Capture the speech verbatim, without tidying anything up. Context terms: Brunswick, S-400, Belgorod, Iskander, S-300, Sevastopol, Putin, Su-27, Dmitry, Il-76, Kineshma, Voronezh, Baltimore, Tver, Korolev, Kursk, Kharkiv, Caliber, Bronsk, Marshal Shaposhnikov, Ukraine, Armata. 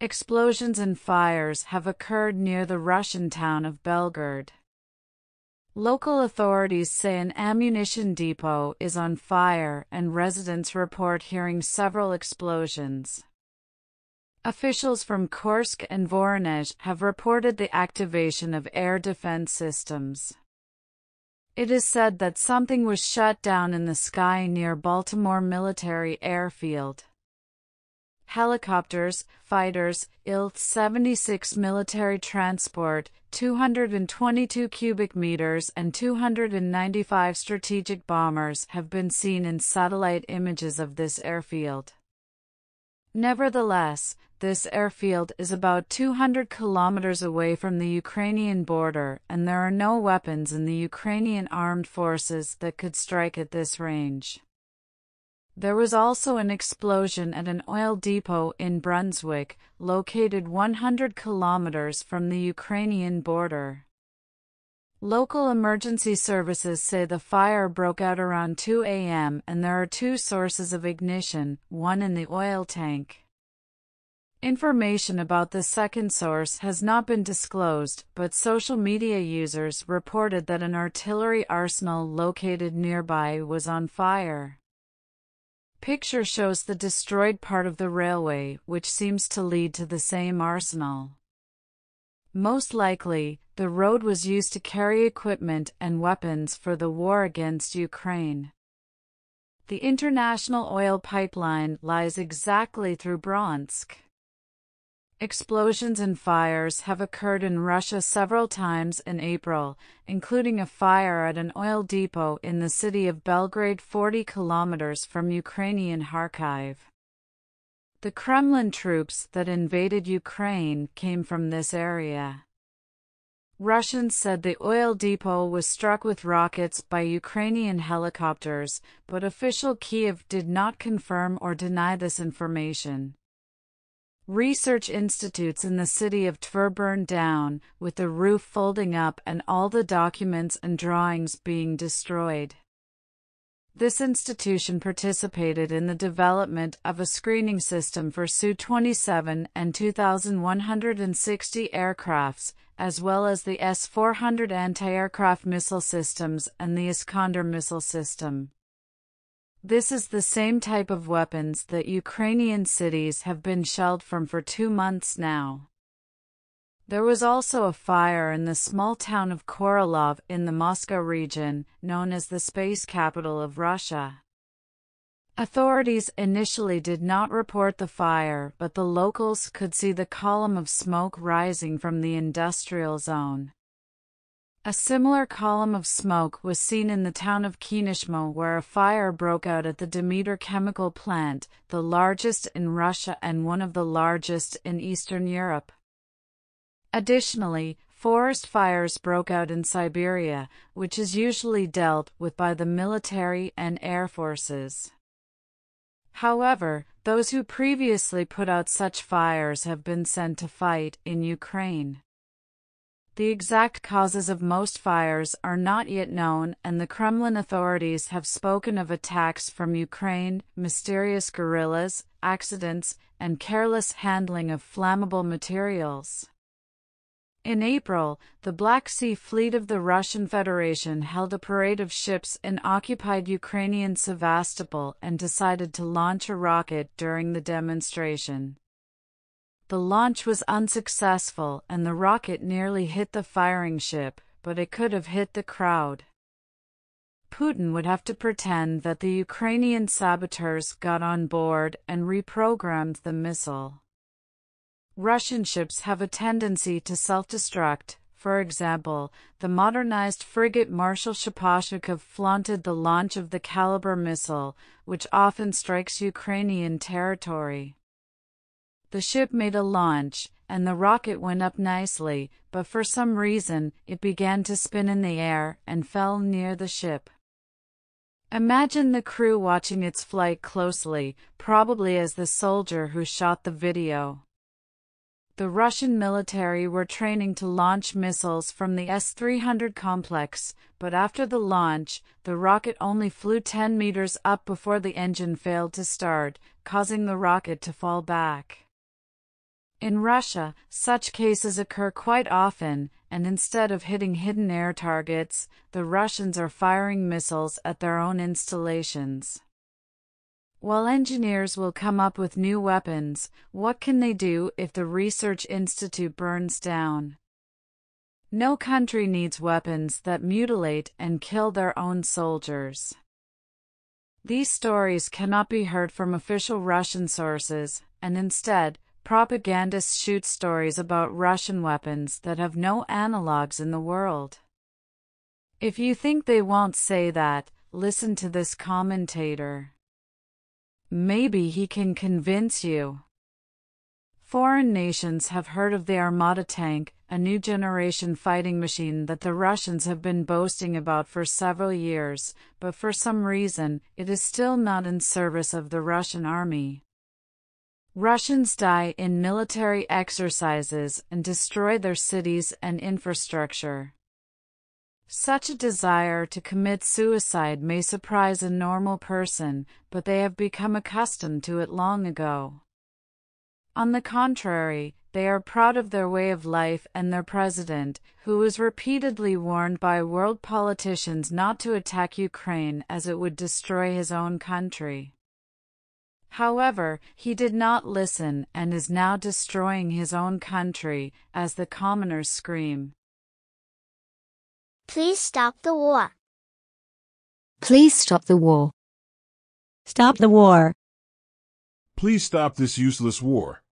Explosions and fires have occurred near the Russian town of Belgorod. Local authorities say an ammunition depot is on fire and residents report hearing several explosions. Officials from Kursk and Voronezh have reported the activation of air defense systems. It is said that something was shot down in the sky near Baltimore military airfield. Helicopters, fighters, I L seventy-six military transport, two hundred twenty-two cubic meters and two hundred ninety-five strategic bombers have been seen in satellite images of this airfield. Nevertheless, this airfield is about two hundred kilometers away from the Ukrainian border, and there are no weapons in the Ukrainian armed forces that could strike at this range. There was also an explosion at an oil depot in Brunswick, located one hundred kilometers from the Ukrainian border. Local emergency services say the fire broke out around two A M and there are two sources of ignition, one in the oil tank. Information about the second source has not been disclosed, but social media users reported that an artillery arsenal located nearby was on fire. Picture shows the destroyed part of the railway, which seems to lead to the same arsenal. Most likely, the road was used to carry equipment and weapons for the war against Ukraine. The international oil pipeline lies exactly through Bronsk. Explosions and fires have occurred in Russia several times in April, including a fire at an oil depot in the city of Belgrade, forty kilometers from Ukrainian Kharkiv. The Kremlin troops that invaded Ukraine came from this area. Russians said the oil depot was struck with rockets by Ukrainian helicopters, but official Kiev did not confirm or deny this information. Research institutes in the city of Tver burned down, with the roof folding up and all the documents and drawings being destroyed. This institution participated in the development of a screening system for S U twenty-seven and two thousand one hundred sixty aircrafts, as well as the S four hundred anti-aircraft missile systems and the Iskander missile system. This is the same type of weapons that Ukrainian cities have been shelled from for two months now. There was also a fire in the small town of Korolev in the Moscow region, known as the space capital of Russia. Authorities initially did not report the fire, but the locals could see the column of smoke rising from the industrial zone. A similar column of smoke was seen in the town of Kineshma, where a fire broke out at the Dmitry chemical plant, the largest in Russia and one of the largest in Eastern Europe. Additionally, forest fires broke out in Siberia, which is usually dealt with by the military and air forces. However, those who previously put out such fires have been sent to fight in Ukraine. The exact causes of most fires are not yet known, and the Kremlin authorities have spoken of attacks from Ukraine, mysterious guerrillas, accidents, and careless handling of flammable materials. In April, the Black Sea Fleet of the Russian Federation held a parade of ships in occupied Ukrainian Sevastopol and decided to launch a rocket during the demonstration. The launch was unsuccessful and the rocket nearly hit the firing ship, but it could have hit the crowd. Putin would have to pretend that the Ukrainian saboteurs got on board and reprogrammed the missile. Russian ships have a tendency to self-destruct. For example, the modernized frigate Marshal Shaposhnikov flaunted the launch of the Caliber missile, which often strikes Ukrainian territory. The ship made a launch, and the rocket went up nicely, but for some reason, it began to spin in the air and fell near the ship. Imagine the crew watching its flight closely, probably as the soldier who shot the video. The Russian military were training to launch missiles from the S three hundred complex, but after the launch, the rocket only flew ten meters up before the engine failed to start, causing the rocket to fall back. In Russia, such cases occur quite often, and instead of hitting hidden air targets, the Russians are firing missiles at their own installations. While engineers will come up with new weapons, what can they do if the research institute burns down? No country needs weapons that mutilate and kill their own soldiers. These stories cannot be heard from official Russian sources, and instead, propagandists shoot stories about Russian weapons that have no analogues in the world. If you think they won't say that, listen to this commentator. Maybe he can convince you. Foreign nations have heard of the Armata tank, a new generation fighting machine that the Russians have been boasting about for several years, but for some reason, it is still not in service of the Russian army. Russians die in military exercises and destroy their cities and infrastructure. Such a desire to commit suicide may surprise a normal person, but they have become accustomed to it long ago. On the contrary, they are proud of their way of life and their president, who was repeatedly warned by world politicians not to attack Ukraine as it would destroy his own country. However, he did not listen and is now destroying his own country, as the commoners scream. Please stop the war. Please stop the war. Stop the war. Please stop this useless war.